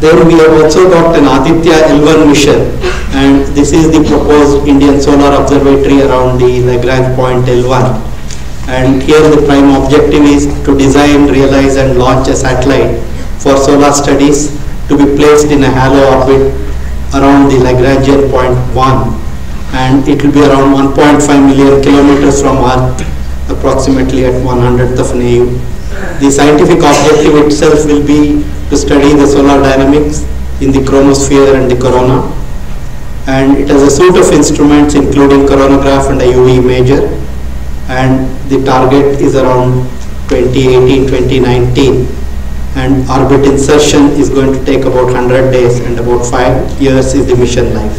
Then we have also got an Aditya-L1 mission, and this is the proposed Indian Solar Observatory around the Lagrange point L1. And here the prime objective is to design, realize and launch a satellite for solar studies to be placed in a halo orbit around the Lagrangian point 1, and it will be around 1.5 million kilometers from Earth, approximately at 1/100th of an AU. The scientific objective itself will be to study the solar dynamics in the chromosphere and the corona, and it has a suite of instruments including coronagraph and a UV imager, and the target is around 2018-2019, and orbit insertion is going to take about 100 days and about 5 years is the mission life.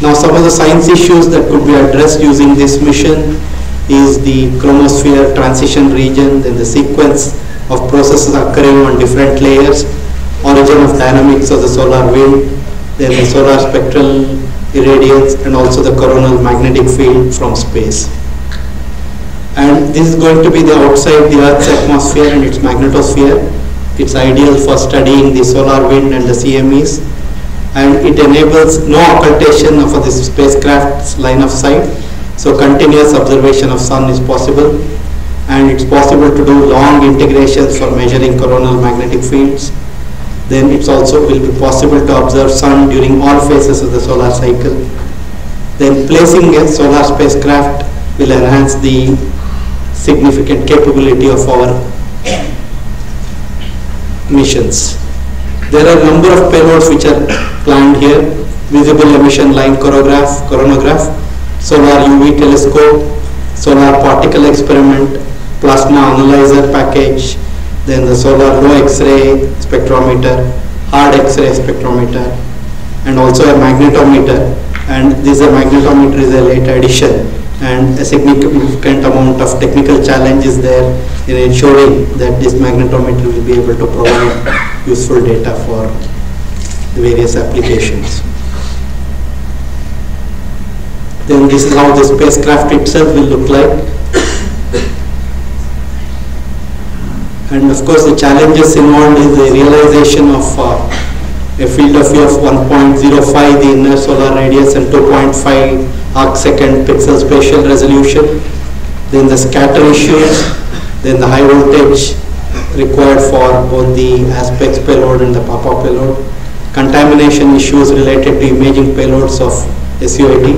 Now some of the science issues that could be addressed using this mission is the chromosphere transition region, then the sequence of processes occurring on different layers, origin of dynamics of the solar wind, then the solar spectral irradiance and also the coronal magnetic field from space. And this is going to be the outside the Earth's atmosphere and its magnetosphere. It's ideal for studying the solar wind and the CMEs, and it enables no occultation of the spacecraft's line of sight, so continuous observation of sun is possible, and it's possible to do long integrations for measuring coronal magnetic fields. Then it's also will be possible to observe sun during all phases of the solar cycle. Then placing a solar spacecraft will enhance the significant capability of our missions. There are a number of payloads which are planned here: visible emission line coronagraph, solar UV telescope, solar particle experiment, plasma analyzer package, then the solar low X-ray spectrometer, hard X-ray spectrometer, and also a magnetometer. And this magnetometer is a late addition, and a significant amount of technical challenge is there in ensuring that this magnetometer will be able to provide useful data for the various applications. Then this is how the spacecraft itself will look like. And of course the challenges involved is the realization of a field of view of 1.05 the inner solar radius and 2.5 arc-second pixel spatial resolution, then the scatter issues, then the high voltage required for both the aspects payload and the PAPA payload, contamination issues related to imaging payloads of SUIT.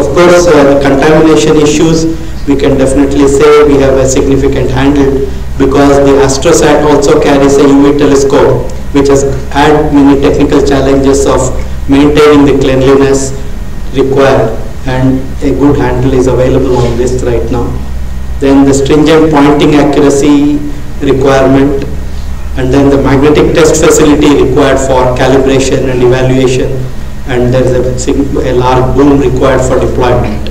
Of course, the contamination issues, we can definitely say we have a significant handle, because the AstroSat also carries a UV telescope which has had many technical challenges of maintaining the cleanliness required, and a good handle is available on this right now. Then the stringent pointing accuracy requirement, and then the magnetic test facility required for calibration and evaluation, and there is a large boom required for deployment.